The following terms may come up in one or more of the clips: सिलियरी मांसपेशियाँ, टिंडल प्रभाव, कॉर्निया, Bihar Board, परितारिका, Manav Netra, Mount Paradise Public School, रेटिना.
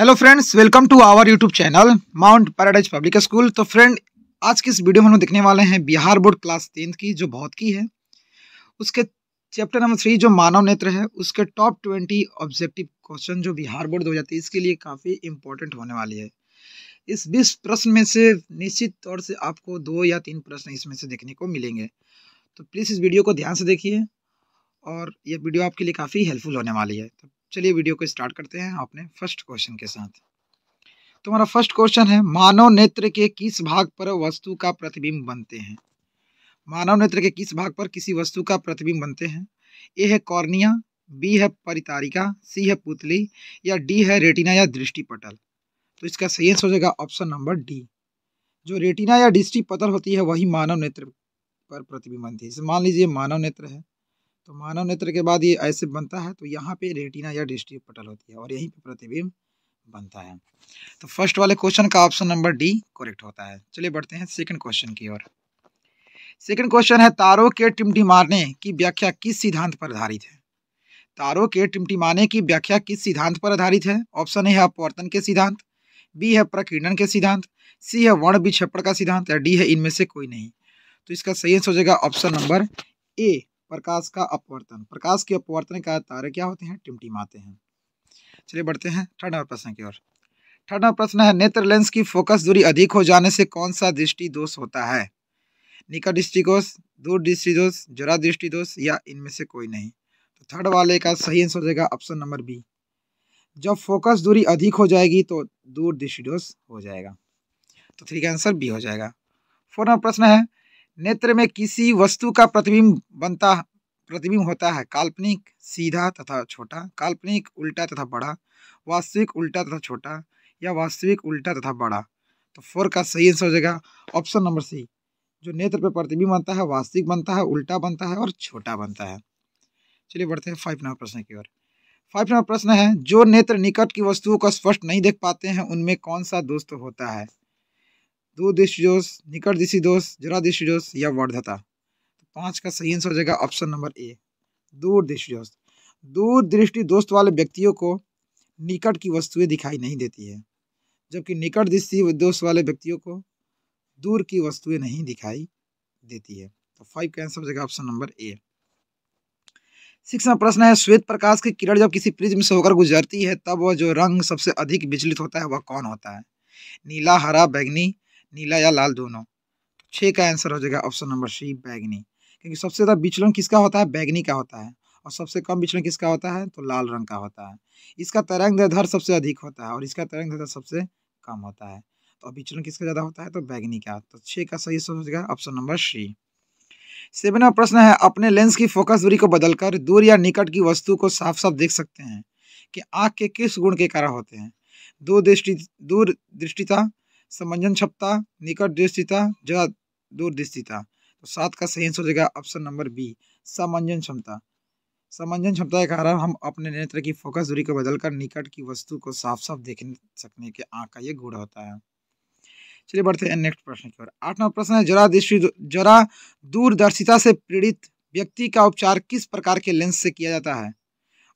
Hello friends, welcome to our YouTube channel Mount Paradise Public School. तो friend, आज की इस वीडियो में हम देखने वाले हैं बिहार बोर्ड क्लास 10 की जो बहुत की है, उसके चैप्टर नंबर 3 जो मानव नेत्र है, उसके टॉप 20 ऑब्जेक्टिव क्वेश्चन जो बिहार बोर्ड 2023 के लिए काफ़ी इंपॉर्टेंट होने वाली है। इस 20 प्रश्न में से निश्चित तौर से आपको 2 या 3 प्रश्न इसमें से देखने को मिलेंगे। तो प्लीज़ इस वीडियो को ध्यान से देखिए और ये वीडियो आपके लिए काफ़ी हेल्पफुल होने वाली है। तो चलिए वीडियो को स्टार्ट करते हैं अपने फर्स्ट क्वेश्चन के साथ। तो हमारा फर्स्ट क्वेश्चन है, मानव नेत्र के किस भाग पर वस्तु का प्रतिबिंब बनते हैं? मानव नेत्र के किस भाग पर किसी वस्तु का प्रतिबिंब बनते हैं? ए है कॉर्निया, बी है परितारिका, सी है पुतली, या डी है रेटिना या दृष्टिपटल। तो इसका सही आंसर हो जाएगा ऑप्शन नंबर डी। जो रेटिना या दृष्टिपटल होती है वही मानव नेत्र पर प्रतिबिंब बनती है। जैसे मान लीजिए मानव नेत्र है, तो मानव नेत्र के बाद ये ऐसे बनता है, तो यहाँ पे रेटिना या दृष्टिपटल होती है और यहीं पे प्रतिबिंब बनता है। तो फर्स्ट वाले क्वेश्चन का ऑप्शन नंबर डी करेक्ट होता है। चलिए बढ़ते हैं सेकंड क्वेश्चन की ओर। सेकंड क्वेश्चन है, तारों के टिमटिमाने की व्याख्या किस सिद्धांत पर आधारित है? तारों के टिमटिमाने की व्याख्या किस सिद्धांत पर आधारित है? ऑप्शन ए है अपवर्तन के सिद्धांत, बी है प्रकीर्णन के सिद्धांत, सी है वर्ण विक्षेपण का सिद्धांत, या डी है इनमें से कोई नहीं। तो इसका सही आंसर हो जाएगा ऑप्शन नंबर ए, प्रकाश का अपवर्तन। प्रकाश के अपवर्तन का तारे क्या होते हैं? टिमटिमाते हैं। चलिए बढ़ते हैं थर्ड नंबर प्रश्न की ओर। थर्ड नंबर प्रश्न है, नेत्र लेंस की फोकस दूरी अधिक हो जाने से कौन सा दृष्टि दोष होता है? निकट दृष्टि दोष, दूर दृष्टि दोष, जरा दृष्टि दोष, या इनमें से कोई नहीं। तो थर्ड वाले का सही आंसर हो जाएगा ऑप्शन नंबर बी। जब फोकस दूरी अधिक हो जाएगी तो दूर दृष्टि दोष हो जाएगा। तो थ्री का आंसर बी हो जाएगा। फोर्थ नंबर प्रश्न है, नेत्र में किसी वस्तु का प्रतिबिंब होता है? काल्पनिक, सीधा तथा छोटा, काल्पनिक उल्टा तथा बड़ा, वास्तविक उल्टा तथा छोटा, या वास्तविक उल्टा तथा बड़ा। तो 4 का सही आंसर हो जाएगा ऑप्शन नंबर सी। जो नेत्र पर प्रतिबिंब बनता है वास्तविक बनता है, उल्टा बनता है और छोटा बनता है। चलिए बढ़ते हैं 5 नंबर प्रश्न की ओर। 5 नंबर प्रश्न है, जो नेत्र निकट की वस्तुओं को स्पष्ट नहीं देख पाते हैं उनमें कौन सा दोष होता है? दूर दृष्टि दोष, निकट दृष्टि दोष, जरा दृष्टि दोष, या वर्धता। 5 का सही आंसर हो जाएगा ऑप्शन नंबर ए, दूर दृष्टि दोष। दूर दृष्टि दोष वाले व्यक्तियों को निकट की वस्तुएं दिखाई नहीं देती है, जबकि निकट दृष्टि दोष वाले व्यक्तियों को दूर की वस्तुएं नहीं दिखाई देती है। तो 5 का आंसर हो जाएगा ऑप्शन नंबर ए। 6 नंबर प्रश्न है, श्वेत प्रकाश की किरण जब किसी प्रिज्म से होकर गुजरती है तब वह जो रंग सबसे अधिक विचलित होता है वह कौन होता है? नीला, हरा, बैगनी, नीला या लाल, दोनों। 6 का आंसर हो जाएगा ऑप्शन नंबर सी, बैगनी। क्योंकि सबसे ज़्यादा विचलन किसका होता है? बैगनी का होता है। और सबसे कम विचलन किसका होता है? तो लाल रंग का होता है। इसका तरंगदैर्ध्य सबसे अधिक होता है और इसका तरंगदैर्ध्य सबसे कम होता है। तो विचलन किसका ज़्यादा होता है? तो बैगनी का। तो 6 का सही आंसर हो जाएगा ऑप्शन नंबर सी। 7वां प्रश्न है, अपने लेंस की फोकस दूरी को बदलकर दूर या निकट की वस्तु को साफ साफ देख सकते हैं कि आँख के किस गुण के कारण होते हैं? दूर दृष्टिता, समंजन क्षमता, निकट दृष्टिता, जरा दूर दृष्टिता। तो 7 का सही आंसर हो जाएगा ऑप्शन नंबर बी, समंजन क्षमता। समंजन क्षमता के कारण हम अपने नेत्र की फोकस दूरी को बदलकर निकट की वस्तु को साफ साफ देख सकने के आँख का ये गुण होता है। चलिए बढ़ते हैं नेक्स्ट प्रश्न की ओर। 8 नंबर प्रश्न है, जरा दूरदर्शिता से पीड़ित व्यक्ति का उपचार किस प्रकार के लेंस से किया जाता है?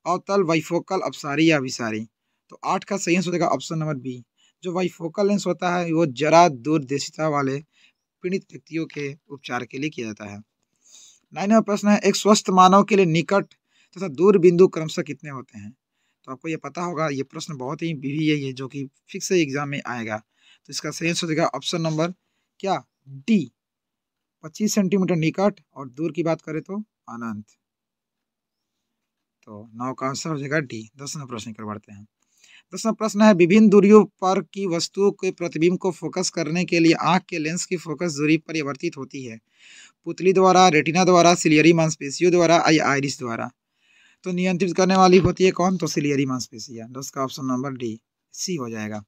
अवतल, बाइफोकल, अपसारी या अभिसारी। तो 8 का सही आंसर हो जाएगा ऑप्शन नंबर बी। जो बाइफोकल लेंस होता है वो जरा दूरदर्शिता वाले पीड़ित व्यक्तियों के उपचार के लिए किया जाता है। 9वां प्रश्न है, एक स्वस्थ मानव के लिए निकट तथा दूर बिंदु क्रमशः कितने होते हैं? तो आपको ये पता होगा, ये प्रश्न बहुत ही भी है जो कि फिक्स एग्जाम में आएगा। तो इसका सही आंसर हो जाएगा ऑप्शन नंबर क्या डी, 25 सेंटीमीटर निकट और दूर की बात करें तो अनंत। तो 9 का आंसर हो जाएगा डी। 10वां प्रश्न की ओर बढ़ते हैं। 10वां प्रश्न है, विभिन्न दूरियों पर की वस्तुओं के प्रतिबिंब को फोकस करने के लिए आंख के लेंस की फोकस दूरी परिवर्तित होती है? पुतली द्वारा, रेटिना द्वारा, सिलियरी मांसपेशियों द्वारा, या आइरिस द्वारा। तो नियंत्रित करने वाली होती है कौन? तो सिलियरी मांसपेशियाँ। 10 का ऑप्शन नंबर डी सी हो जाएगा।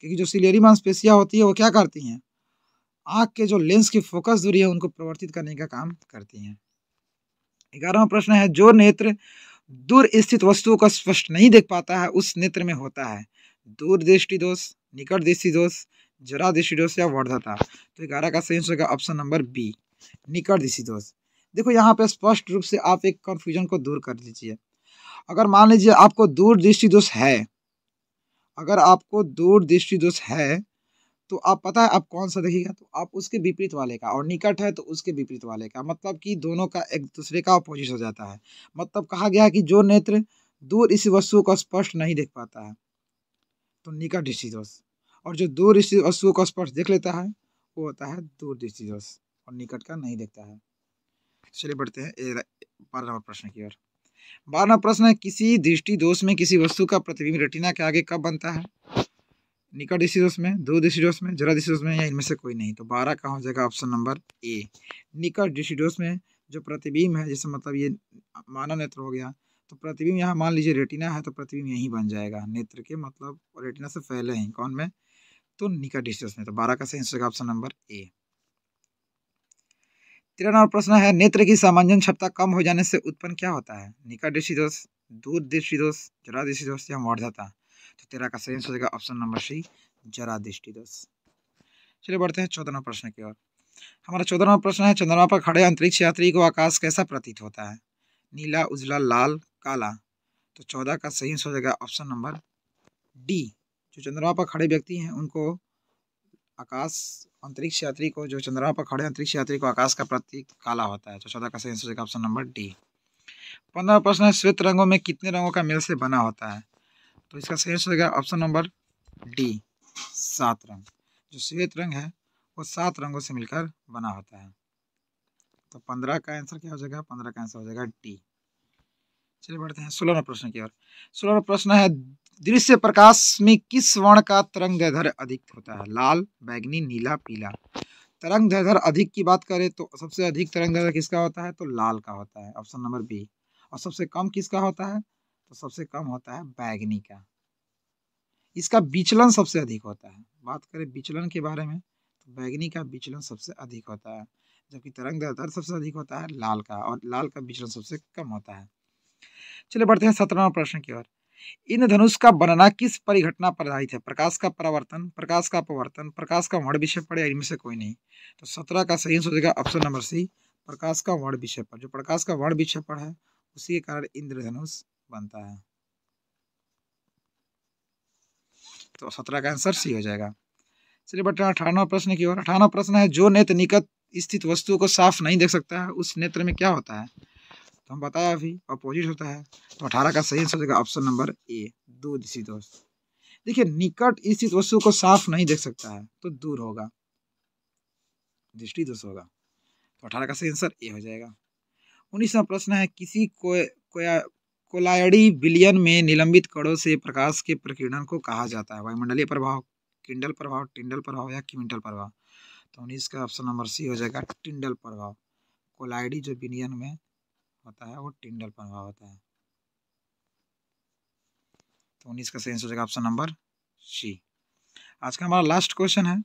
क्योंकि जो सिलियरी मांसपेशियाँ होती है वो क्या करती हैं? आँख के जो लेंस की फोकस दूरी है उनको परिवर्तित करने का काम करती हैं। 11वां प्रश्न है, जो नेत्र दूर स्थित वस्तुओं को स्पष्ट नहीं देख पाता है उस नेत्र में होता है दूर दृष्टि दोष, निकट दृष्टि दोष, जरा दृष्टि दोष, या वर्धता। तो 11 का सही आंसर होगा ऑप्शन नंबर बी, निकट दृष्टि दोष। देखो यहाँ पे स्पष्ट रूप से आप एक कन्फ्यूजन को दूर कर दीजिए। अगर मान लीजिए आपको दूर दृष्टि दोष है अगर आपको दूर दृष्टि दोष है तो आप पता है आप कौन सा देखिएगा, तो आप उसके विपरीत वाले का, और निकट है तो उसके विपरीत वाले का, मतलब कि दोनों का एक दूसरे का अपोजिट हो जाता है। मतलब कहा गया है कि जो नेत्र दूर इसी वस्तु को स्पष्ट नहीं देख पाता है तो निकट दृष्टि दोष, और जो दूर इसी वस्तु को स्पष्ट देख लेता है वो होता है दूर दृष्टि दोष, और निकट का नहीं देखता है। चलिए बढ़ते हैं 12 नंबर प्रश्न की ओर। 12वां प्रश्न है, किसी दृष्टि दोष में किसी वस्तु का प्रतिबिंब रेटिना के आगे कब बनता है? निकट दृष्टि दोष में, दूर दृष्टि दोष में, जरा दृष्टि दोष में, या इनमें से कोई नहीं। तो 12 का हो जाएगा ऑप्शन नंबर ए, निकट दृष्टि दोष में जो प्रतिबिंब है, जैसे मतलब ये मानव नेत्र हो गया तो प्रतिबिंब यहाँ मान लीजिए रेटिना है तो प्रतिबिंब यहीं बन जाएगा, नेत्र के मतलब रेटिना से फैले हैं कौन में, तो निकट दृष्टि दोष में। तो 12 का सही आंसर होगा ऑप्शन नंबर ए। 13वां प्रश्न है, नेत्र की सामान्य क्षमता कम हो जाने से उत्पन्न क्या होता है? निकट दृष्टि दोष, दूर दृष्टि दोष, जरा दृष्टि दोष, या मूर्धता। तो 13 का सही आंसर होगा ऑप्शन नंबर सी, जरा दृष्टि दोष। चलिए बढ़ते हैं 14वां प्रश्न की ओर। हमारा 14वां प्रश्न है, चंद्रमा पर खड़े अंतरिक्ष यात्री को आकाश कैसा प्रतीत होता है? नीला, उजला, लाल, काला। तो 14 का सही आंसर होगा ऑप्शन नंबर डी, जो चंद्रमा पर खड़े व्यक्ति हैं उनको आकाश, अंतरिक्ष यात्री को, जो चंद्रमा पर खड़े अंतरिक्ष यात्री को आकाश का प्रतीक काला होता है। तो 14 का सही आंसर होगा ऑप्शन नंबर डी। 15वां प्रश्न है, श्वेत रंगों में कितने रंगों का मेल से बना होता है? तो इसका सही आंसर होगा ऑप्शन नंबर डी, 7 रंग। जो श्वेत रंग है वो 7 रंगों से मिलकर बना होता है। तो 15 का आंसर क्या हो जाएगा? 15 का आंसर हो जाएगा डी। चलिए बढ़ते हैं 16वां प्रश्न की ओर। 16वां प्रश्न है, दृश्य प्रकाश में किस वर्ण का तरंग दैर्घ्य अधिक होता है? लाल, बैगनी, नीला, पीला। तरंग दैर्घ्य अधिक की बात करें तो सबसे अधिक तरंग दैर्घ्य किसका होता है? तो लाल का होता है, ऑप्शन नंबर बी। और सबसे कम किसका होता है? तो सबसे कम होता है बैगनी का। इसका विचलन सबसे अधिक होता है, बात करें विचलन के बारे में तो बैगनी का विचलन सबसे अधिक होता है, जबकि तरंग दैर्घ्य सबसे अधिक होता है लाल का, और लाल का विचलन सबसे कम होता है। चलिए बढ़ते हैं 17वां प्रश्न की ओर। इंद्रधनुष का बनना किस परिघटना पर आधारित है? प्रकाश का परावर्तन, प्रकाश का अपवर्तन, प्रकाश का वर्ण विषय पर, या इनमें से कोई नहीं। तो 17 का सही आंसर हो जाएगा ऑप्शन नंबर सी, प्रकाश का वर्ण विषय पर। जो प्रकाश का वर्ण विषय पर है उसी के कारण इंद्रधनुष बनता है। तो 17 का आंसर सी हो जाएगा। चलिए बढ़ते हैं 18वां प्रश्न की ओर। 18वां प्रश्न है, जो नेत्र निकट स्थित वस्तु को साफ नहीं देख सकता है उस नेत्र में क्या होता है? तो हम बताया अभी अपोजिट होता है। तो 18 का सही आंसर होगा ऑप्शन नंबर ए, दूर दृष्टि दोष। देखिए निकट स्थित वस्तु को साफ नहीं देख सकता है तो दूर होगा, दृष्टि दोष होगा। तो 18 का सही आंसर ए हो जाएगा। 19वां प्रश्न है, किसी कोलायडी विलयन में निलंबित कणों से प्रकाश के प्रकीर्णन को कहा जाता है? वायुमंडलीय प्रभाव, किंडल प्रभाव, टिंडल प्रभाव, या क्विंटल प्रभाव। तो 19 का ऑप्शन नंबर सी हो जाएगा, टिंडल प्रभाव। कोलायडी जो विलयन में होता है वो टिंडल प्रभाव होता है। तो 19 का सही आंसर हो जाएगा ऑप्शन नंबर सी। आज का हमारा लास्ट क्वेश्चन है,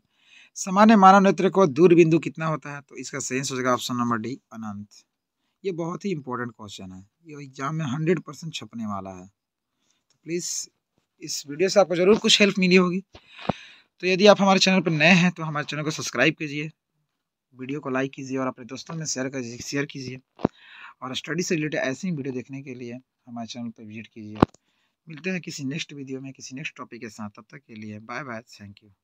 सामान्य मानव नेत्र को दूर बिंदु कितना होता है? तो इसका सही आंसर हो जाएगा ऑप्शन नंबर डी, अनंत। ये बहुत ही इंपॉर्टेंट क्वेश्चन है, ये एग्जाम में 100% छपने वाला है। तो प्लीज़ इस वीडियो से आपको ज़रूर कुछ हेल्प मिली होगी। तो यदि आप हमारे चैनल पर नए हैं तो हमारे चैनल को सब्सक्राइब कीजिए, वीडियो को लाइक कीजिए और अपने दोस्तों में शेयर कीजिए, और स्टडी से रिलेटेड ऐसे ही वीडियो देखने के लिए हमारे चैनल पर विजिट कीजिए। मिलते हैं किसी नेक्स्ट वीडियो में किसी नेक्स्ट टॉपिक के साथ, तब तक के लिए बाय बाय, थैंक यू।